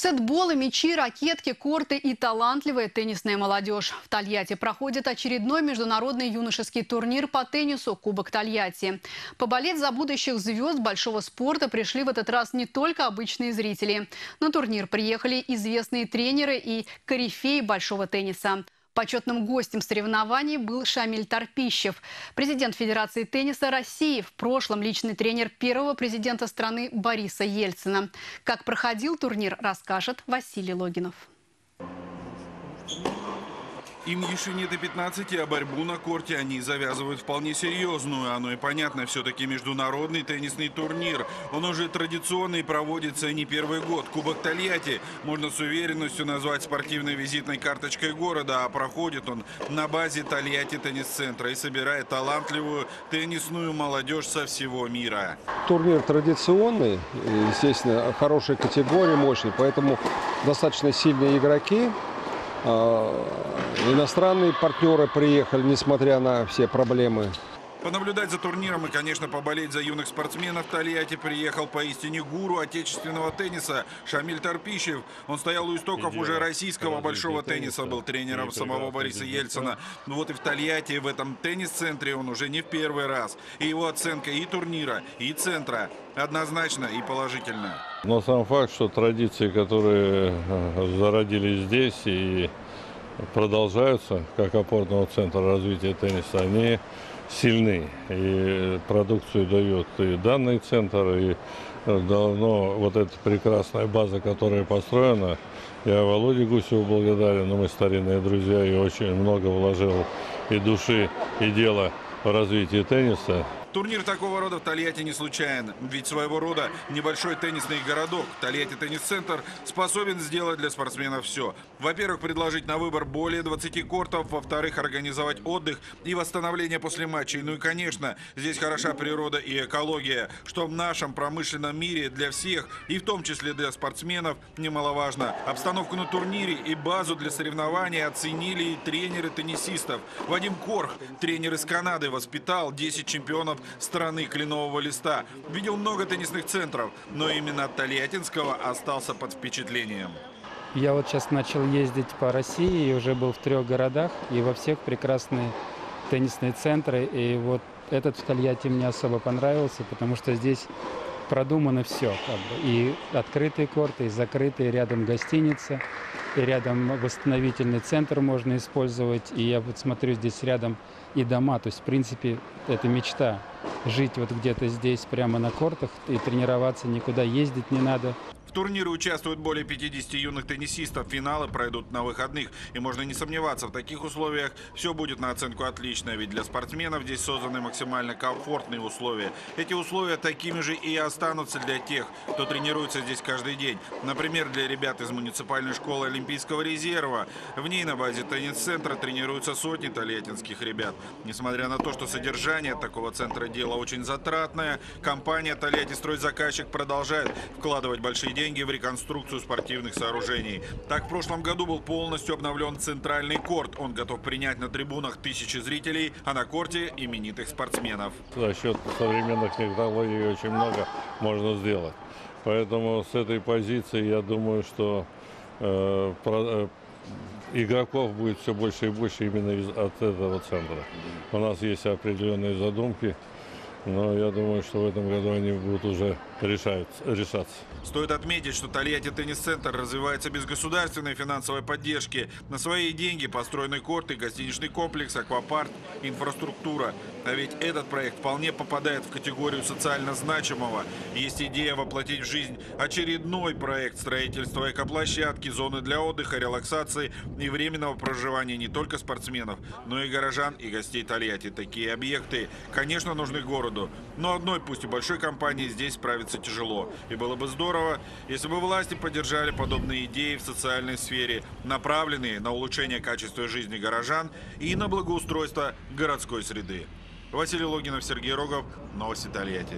Сетболы, мячи, ракетки, корты и талантливая теннисная молодежь. В Тольятти проходит очередной международный юношеский турнир по теннису «Кубок Тольятти». Поболеть за будущих звезд большого спорта пришли в этот раз не только обычные зрители. На турнир приехали известные тренеры и корифеи большого тенниса. Почетным гостем соревнований был Шамиль Тарпищев, президент Федерации тенниса России, в прошлом личный тренер первого президента страны Бориса Ельцина. Как проходил турнир, расскажет Василий Логинов. Им еще не до 15, а борьбу на корте они завязывают вполне серьезную. Оно и понятно, все-таки международный теннисный турнир. Он уже традиционный, проводится не первый год. Кубок Тольятти можно с уверенностью назвать спортивной визитной карточкой города. А проходит он на базе Тольятти Теннис Центра и собирает талантливую теннисную молодежь со всего мира. Турнир традиционный, естественно, хорошая категория, мощный. Поэтому достаточно сильные игроки. Иностранные партнеры приехали, несмотря на все проблемы. Понаблюдать за турниром и, конечно, поболеть за юных спортсменов в Тольятти приехал поистине гуру отечественного тенниса Шамиль Тарпищев. Он стоял у истоков уже российского большого тенниса, был тренером самого Бориса Ельцина. Но вот и в Тольятти, в этом теннис-центре, он уже не в первый раз. И его оценка и турнира, и центра однозначно и положительно. Но сам факт, что традиции, которые зародились здесь и продолжаются как опорного центра развития тенниса, они сильны. И продукцию дает и данный центр, и давно вот эта прекрасная база, которая построена. Я Володе Гусеву благодарен, но мы старинные друзья, и очень много вложил и души, и дела в развитии тенниса. Турнир такого рода в Тольятти не случайен, ведь своего рода небольшой теннисный городок. Тольятти теннис-центр способен сделать для спортсменов все. Во-первых, предложить на выбор более 20 кортов, во-вторых, организовать отдых и восстановление после матчей. Ну и, конечно, здесь хороша природа и экология, что в нашем промышленном мире для всех, и в том числе для спортсменов, немаловажно. Обстановку на турнире и базу для соревнований оценили и тренеры теннисистов. Вадим Корх, тренер из Канады, воспитал 10 чемпионов страны кленового листа. Видел много теннисных центров, но именно от тольяттинского остался под впечатлением. Я вот сейчас начал ездить по России, и уже был в 3 городах, и во всех прекрасные теннисные центры. И вот этот в Тольятти мне особо понравился, потому что здесь продумано все. И открытые корты, и закрытые, рядом гостиница, и рядом восстановительный центр можно использовать. И я вот смотрю, здесь рядом и дома. То есть, в принципе, это мечта. Жить вот где-то здесь, прямо на кортах, и тренироваться, никуда ездить не надо. В турнире участвуют более 50 юных теннисистов. Финалы пройдут на выходных. И можно не сомневаться, в таких условиях все будет на оценку отлично. Ведь для спортсменов здесь созданы максимально комфортные условия. Эти условия такими же и останутся для тех, кто тренируется здесь каждый день. Например, для ребят из муниципальной школы Олимпийского резерва. В ней на базе теннис-центра тренируются сотни тольяттинских ребят. Несмотря на то, что содержание такого центра дело очень затратное, компания «Тольяттистройзаказчик» продолжает вкладывать большие деньги в реконструкцию спортивных сооружений. Так, в прошлом году был полностью обновлен центральный корт. Он готов принять на трибунах тысячи зрителей, а на корте именитых спортсменов. За счет современных технологий очень много можно сделать. Поэтому с этой позиции, я думаю, что игроков будет все больше и больше именно от этого центра. У нас есть определенные задумки. Но я думаю, что в этом году они будут уже решаться. Стоит отметить, что Тольятти теннис-центр развивается без государственной финансовой поддержки. На свои деньги построены корты, гостиничный комплекс, аквапарк, инфраструктура. А ведь этот проект вполне попадает в категорию социально значимого. Есть идея воплотить в жизнь очередной проект строительства экоплощадки, зоны для отдыха, релаксации и временного проживания не только спортсменов, но и горожан и гостей Тольятти. Такие объекты, конечно, нужны городу. Но одной, пусть и большой компании, здесь справиться тяжело. И было бы здорово, если бы власти поддержали подобные идеи в социальной сфере, направленные на улучшение качества жизни горожан и на благоустройство городской среды. Василий Логинов, Сергей Рогов, новости Тольятти.